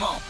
Come on.